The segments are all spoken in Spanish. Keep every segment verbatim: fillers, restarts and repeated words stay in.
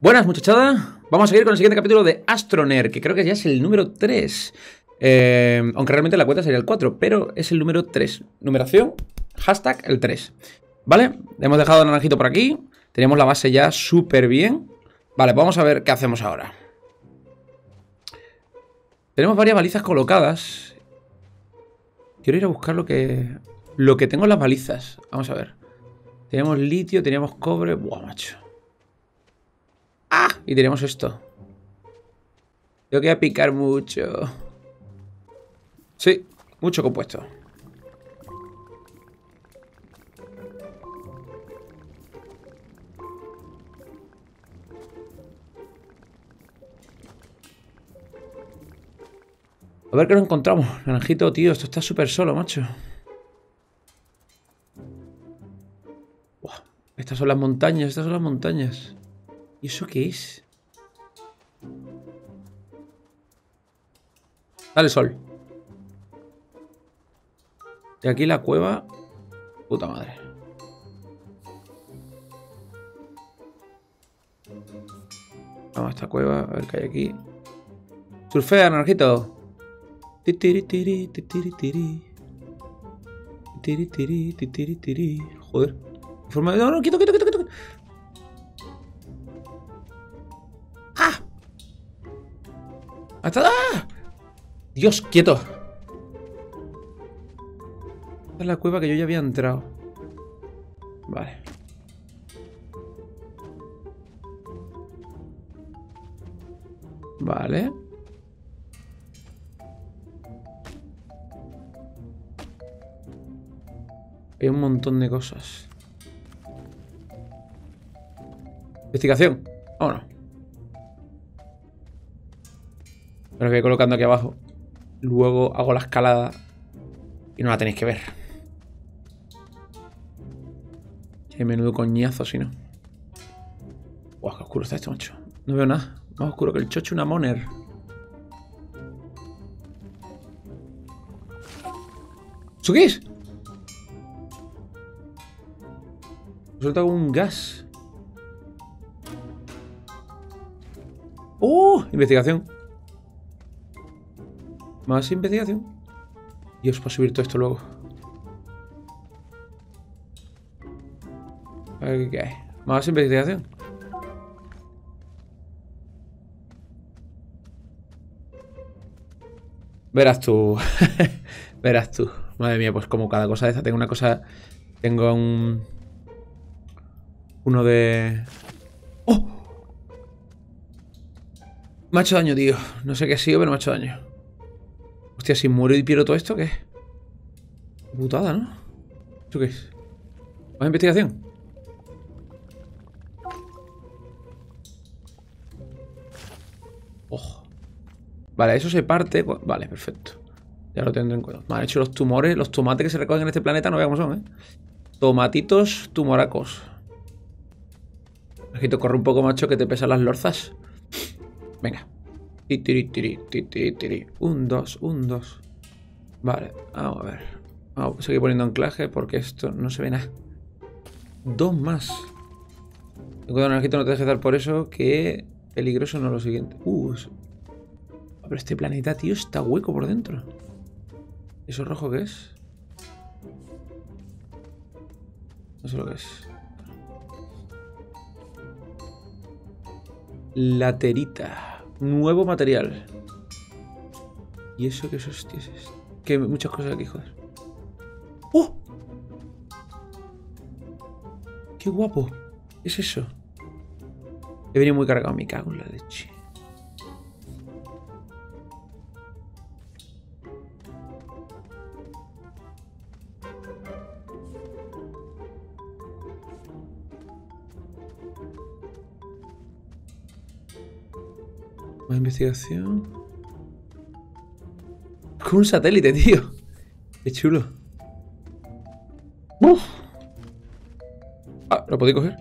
Buenas, muchachada. Vamos a seguir con el siguiente capítulo de Astroneer, que creo que ya es el número tres. Eh, aunque realmente la cuenta sería el cuatro, pero es el número tres. Numeración, hashtag el tres. ¿Vale? Hemos dejado el naranjito por aquí. Tenemos la base ya súper bien. Vale, vamos a ver qué hacemos ahora. Tenemos varias balizas colocadas. Quiero ir a buscar lo que... Lo que tengo en las balizas. Vamos a ver. Tenemos litio, teníamos cobre... Buah, macho. ¡Ah! Y tenemos esto. Tengo que picar mucho. Sí, mucho compuesto. A ver qué nos encontramos. Naranjito, tío, esto está súper solo, macho. Buah, estas son las montañas, estas son las montañas. ¿Y eso qué es? Dale sol. Y aquí la cueva. Puta madre. Vamos a esta cueva, a ver qué hay aquí. Surfea, naranjito. Joder. Forma de... No, no, quieto, quieto, quieto, quieto. ¡Ah! Dios, quieto. Esta es la cueva que yo ya había entrado. Vale. Vale. Hay un montón de cosas. Investigación. Oh, no. Me los voy colocando aquí abajo. Luego hago la escalada. Y no la tenéis que ver. Qué menudo coñazo, si no. Guau, qué oscuro está esto, macho. No veo nada. Más oscuro que el chocho una moner. ¿Eso qué es? Suelta un gas. ¡Oh! Investigación. Más investigación. Dios, para subir todo esto luego. Ok. Más investigación. Verás tú. Verás tú. Madre mía, pues como cada cosa de esta. Tengo una cosa... Tengo un... Uno de... ¡Oh! Me ha hecho daño, tío. No sé qué ha sido, pero me ha hecho daño. Hostia, si muero y pierdo todo esto, ¿qué es? Putada, ¿no? ¿Esto qué es? ¿Más investigación? Ojo. Vale, eso se parte... Vale, perfecto. Ya lo tendré en cuenta. Me han hecho los tumores. Los tomates que se recogen en este planeta, no veo cómo son, ¿eh? Tomatitos tumoracos. Aquí te corre un poco, macho, que te pesan las lorzas. Venga. Tiri, tiri, tiri, tiri. Un, dos, un, dos. Vale, vamos a ver. Vamos a seguir poniendo anclaje porque esto no se ve nada. Dos más. Cuidado, naranjito, no te dejes dar por eso. Que peligroso, no lo siguiente. Uh, eso. Pero este planeta, tío, está hueco por dentro. ¿Eso rojo qué es? No sé lo que es. Laterita. Nuevo material. ¿Y eso qué es? Hostia, es esto. Que hay muchas cosas aquí, joder. ¡Oh! ¡Qué guapo! ¿Qué es eso? He venido muy cargado, me cago en la leche. Más investigación. Es como un satélite, tío. Qué chulo. ¡Uf! Ah, ¿lo podéis coger?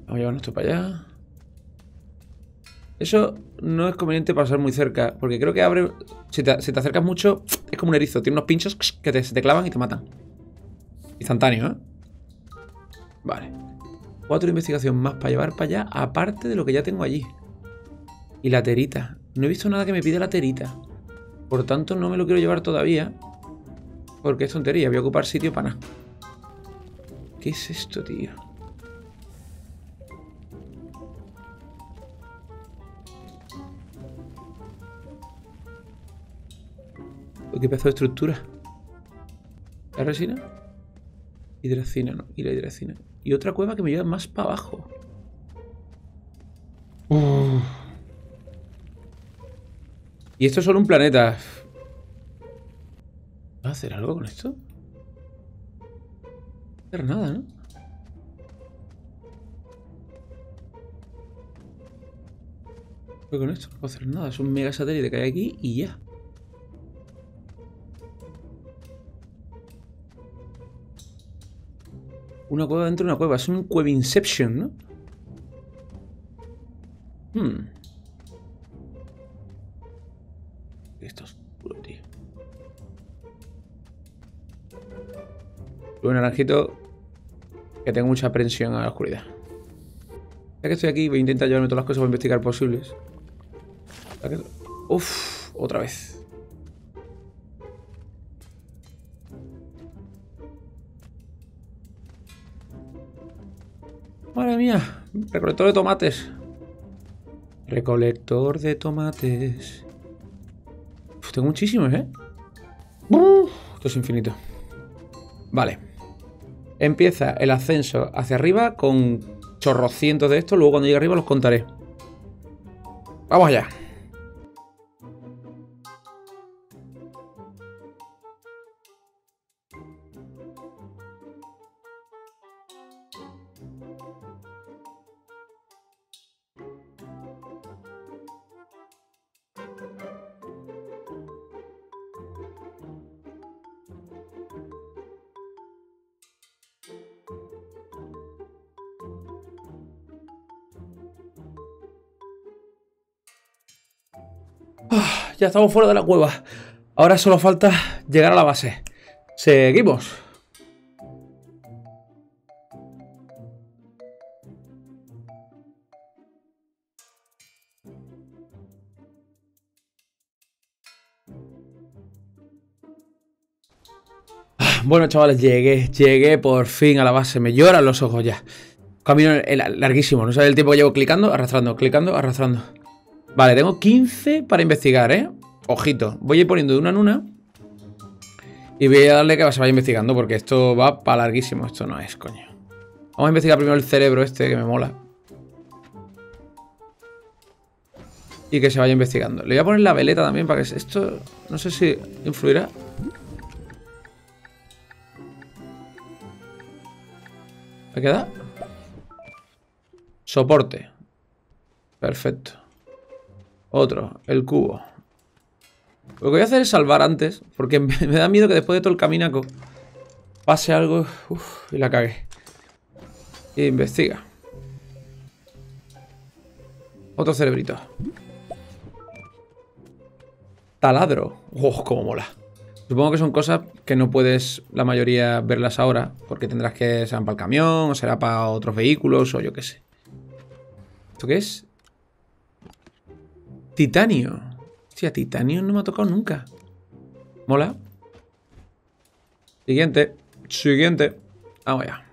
Vamos a llevar esto para allá. Eso no es conveniente pasar muy cerca. Porque creo que abre... Si te, si te acercas mucho, Es como un erizo, tiene unos pinchos que te, se te clavan y te matan. Instantáneo, ¿eh? Vale. Cuatro investigación más para llevar para allá, aparte de lo que ya tengo allí. Y la terita. No he visto nada que me pida la terita. Por tanto, no me lo quiero llevar todavía. Porque es tontería, voy a ocupar sitio para nada. ¿Qué es esto, tío? ¿Qué pedazo de estructura? ¿La resina? Hidracina, no. Y la hidracina. Y otra cueva que me lleva más para abajo. Uh. Y esto es solo un planeta. ¿Va a hacer algo con esto? No hacer nada, ¿no? Pero con esto no puedo hacer nada. Es un mega satélite que hay aquí y ya. Una cueva dentro de una cueva. Es un cueva inception, ¿no? Hmm. Esto es puro, tío. Un naranjito. Que tengo mucha aprensión a la oscuridad. Ya que estoy aquí, voy a intentar llevarme todas las cosas para investigar posibles. Uff, otra vez. Madre mía, recolector de tomates. Recolector de tomates. Uf, tengo muchísimos, ¿eh? Uf, esto es infinito. Vale. Empieza el ascenso hacia arriba con chorrocientos de estos. Luego cuando llegue arriba los contaré. Vamos allá. Ya estamos fuera de la cueva. Ahora solo falta llegar a la base. Seguimos. Bueno, chavales, llegué. Llegué por fin a la base. Me lloran los ojos ya. Camino larguísimo. No sabes el tiempo que llevo clicando, arrastrando, clicando, arrastrando. Vale, tengo quince para investigar, ¿eh? Ojito, voy a ir poniendo de una en una. Y voy a darle que se vaya investigando, porque esto va para larguísimo. Esto no es, coño. Vamos a investigar primero el cerebro este, que me mola. Y que se vaya investigando. Le voy a poner la veleta también, para que esto... No sé si influirá. ¿Me queda? Soporte. Perfecto. Otro, el cubo. Lo que voy a hacer es salvar antes, porque me da miedo que después de todo el caminaco pase algo. Uf, y la cagué. E investiga. Otro cerebrito. Taladro. Uf, cómo mola. Supongo que son cosas que no puedes, la mayoría, verlas ahora, porque tendrás que serán para el camión, o será para otros vehículos, o yo qué sé. ¿Esto qué es? Titanio. Hostia, titanio no me ha tocado nunca. Mola. Siguiente. Siguiente. Vamos allá.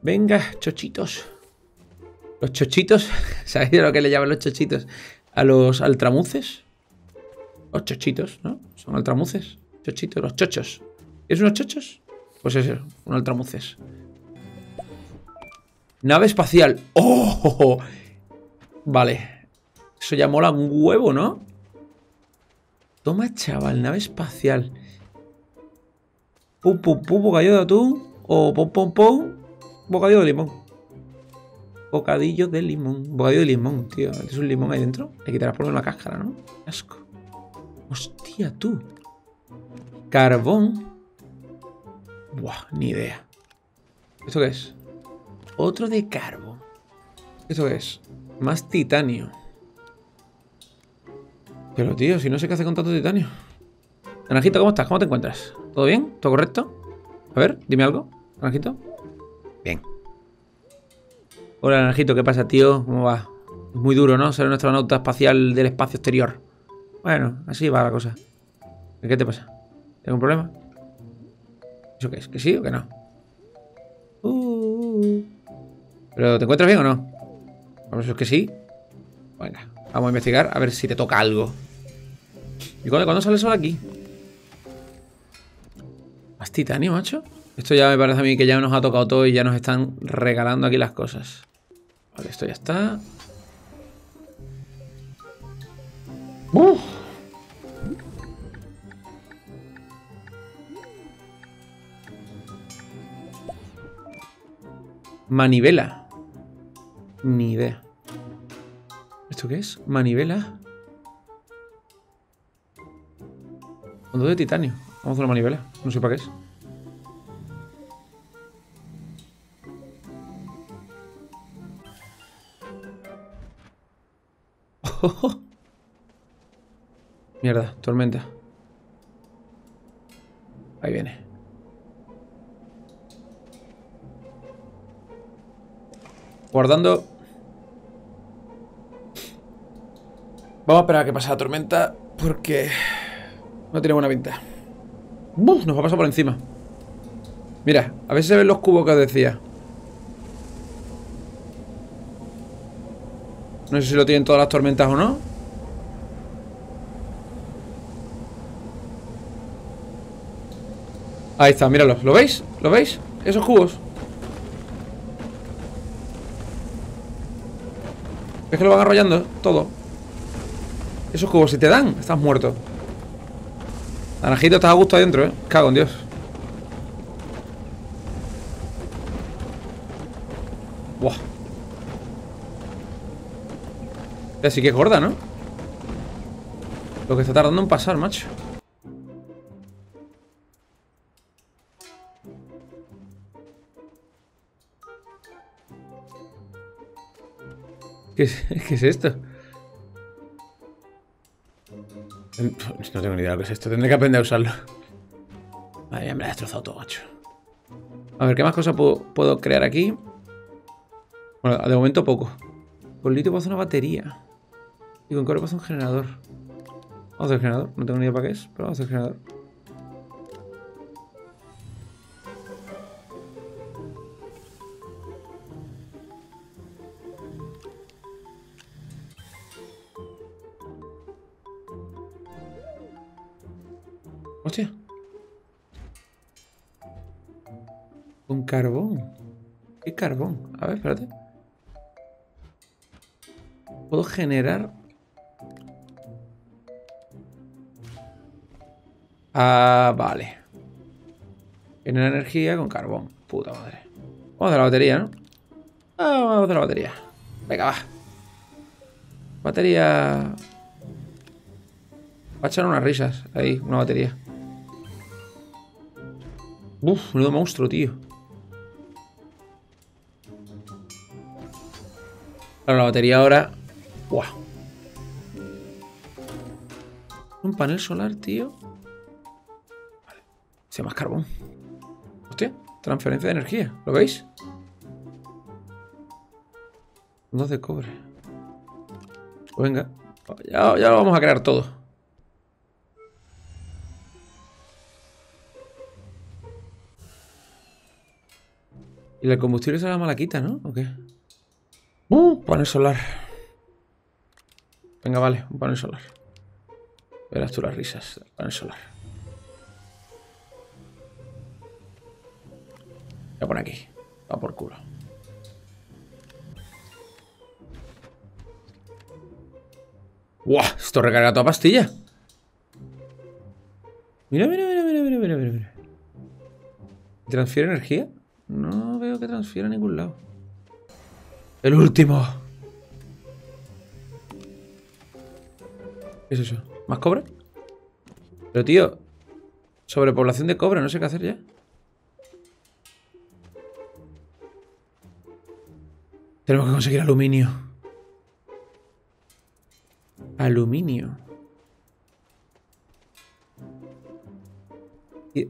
Venga, chochitos. Los chochitos. ¿Sabéis de lo que le llaman los chochitos? A los altramuces. Los chochitos, ¿no? Son altramuces. Chochitos, los chochos. ¿Es unos chochos? Pues eso, un altramuces. Nave espacial. ¡Oh! Vale. Eso ya mola un huevo, ¿no? Toma, chaval, nave espacial. Pum, pum, pum, bocadillo de atún. O pum, pum, pum, bocadillo de limón. Bocadillo de limón. Bocadillo de limón, tío. ¿Es un limón ahí dentro? Le quitarás por una cáscara, ¿no? Asco. Hostia, tú. Carbón. Buah, ni idea. ¿Esto qué es? Otro de carbón. ¿Esto qué es? Más titanio. Pero, tío, si no sé qué hace con tanto titanio. Naranjito, ¿cómo estás? ¿Cómo te encuentras? ¿Todo bien? ¿Todo correcto? A ver, dime algo, Naranjito. Bien. Hola, Naranjito, ¿qué pasa, tío? ¿Cómo va? Es muy duro, ¿no? Ser un astronauta espacial del espacio exterior. Bueno, así va la cosa. ¿Qué te pasa? ¿Tengo un problema? ¿Eso qué es? ¿Que sí o que no? Uh, uh, uh. ¿Pero te encuentras bien o no? Vamos, eso es que sí. Venga, vamos a investigar a ver si te toca algo. ¿Y cuándo, cuándo sale el sol aquí? Más titanio, macho. Esto ya me parece a mí que ya nos ha tocado todo y ya nos están regalando aquí las cosas. Vale, esto ya está. ¡Uf! Manivela. Ni idea. ¿Esto qué es? Manivela. Fondo de titanio. Vamos a una manivela. No sé para qué es. ¡Oh! Mierda, tormenta. Ahí viene. Guardando. Vamos a esperar a que pase la tormenta porque no tiene buena pinta. ¡Buf! Nos va a pasar por encima. Mira, a ver si se ven los cubos que os decía. No sé si lo tienen todas las tormentas o no. Ahí está, míralo. ¿Lo veis? ¿Lo veis? Esos cubos. ¿Ves que lo van arrollando todo? Esos cubos, si te dan, estás muerto. Naranjito, estás a gusto adentro, ¿eh? Cago en Dios. Buah. Ya sí que es gorda, ¿no? Lo que está tardando en pasar, macho. ¿Qué es, ¿Qué es esto? No tengo ni idea de lo que es esto. Tendré que aprender a usarlo. Madre mía, me la he destrozado todo, macho. A ver, ¿qué más cosas puedo, puedo crear aquí? Bueno, de momento poco. Con litio puedo hacer una batería. Y con cobre puedo hacer un generador. Vamos a hacer el generador. No tengo ni idea para qué es, pero vamos a hacer el generador. Hostia. Con carbón. ¿Qué carbón? A ver, espérate. Puedo generar. Ah, vale. Generar energía con carbón. Puta madre. Vamos a hacer la batería, ¿no? Ah, vamos a hacer la batería. Venga, va. Batería. Va a echar unas risas. Ahí, una batería. Uf, menudo monstruo, tío. Claro, la batería ahora. ¡Buah! Un panel solar, tío. Vale. Se más carbón. Hostia, transferencia de energía. ¿Lo veis? Dos de cobre. Pues venga. Ya, ya lo vamos a crear todo. Y el combustible será la malaquita, ¿no? ¿O qué? ¡Uh! Panel solar. Venga, vale. Un panel solar. Verás tú las risas del panel solar. Voy a poner aquí. Va por culo. ¡Guau! Esto recarga toda pastilla. Mira, mira, mira, mira, mira, mira, mira. ¿Transfiere energía? No veo que transfiera a ningún lado. ¡El último! ¿Qué es eso? ¿Más cobre? Pero tío, sobrepoblación de cobre, no sé qué hacer ya. Tenemos que conseguir aluminio. Aluminio.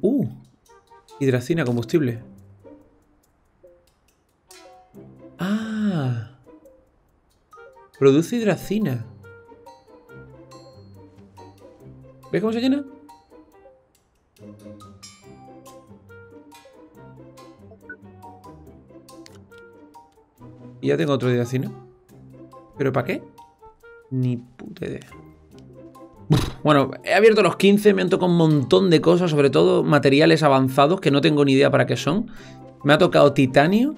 Uh, hidracina, combustible. Ah, produce hidracina. ¿Ves cómo se llena? Y ya tengo otro hidracina. ¿Pero para qué? Ni puta idea. Bueno, he abierto los quince, me han tocado un montón de cosas, sobre todo materiales avanzados que no tengo ni idea para qué son. Me ha tocado titanio.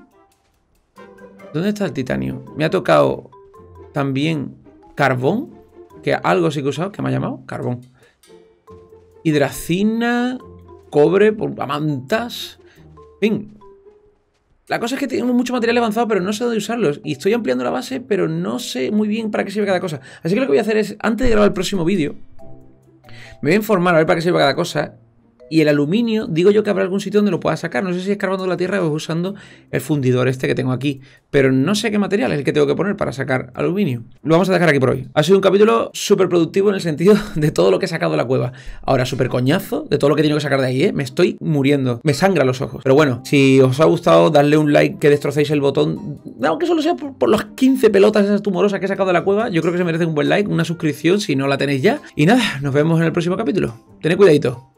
¿Dónde está el titanio? Me ha tocado también carbón, que algo sí que he usado, que me ha llamado carbón. Hidracina, cobre, pulpamantas, en fin. La cosa es que tenemos mucho material avanzado, pero no sé dónde usarlos. Y estoy ampliando la base, pero no sé muy bien para qué sirve cada cosa. Así que lo que voy a hacer es, antes de grabar el próximo vídeo, me voy a informar a ver para qué sirve cada cosa. Y el aluminio, digo yo que habrá algún sitio donde lo pueda sacar. No sé si escarbando la tierra o usando el fundidor este que tengo aquí. Pero no sé qué material es el que tengo que poner para sacar aluminio. Lo vamos a dejar aquí por hoy. Ha sido un capítulo súper productivo en el sentido de todo lo que he sacado de la cueva. Ahora, súper coñazo de todo lo que he tenido que sacar de ahí, ¿eh? Me estoy muriendo. Me sangra los ojos. Pero bueno, si os ha gustado, dadle un like, que destrocéis el botón. Aunque solo sea por, por las quince pelotas esas tumorosas que he sacado de la cueva. Yo creo que se merece un buen like, una suscripción si no la tenéis ya. Y nada, nos vemos en el próximo capítulo. Tened cuidadito.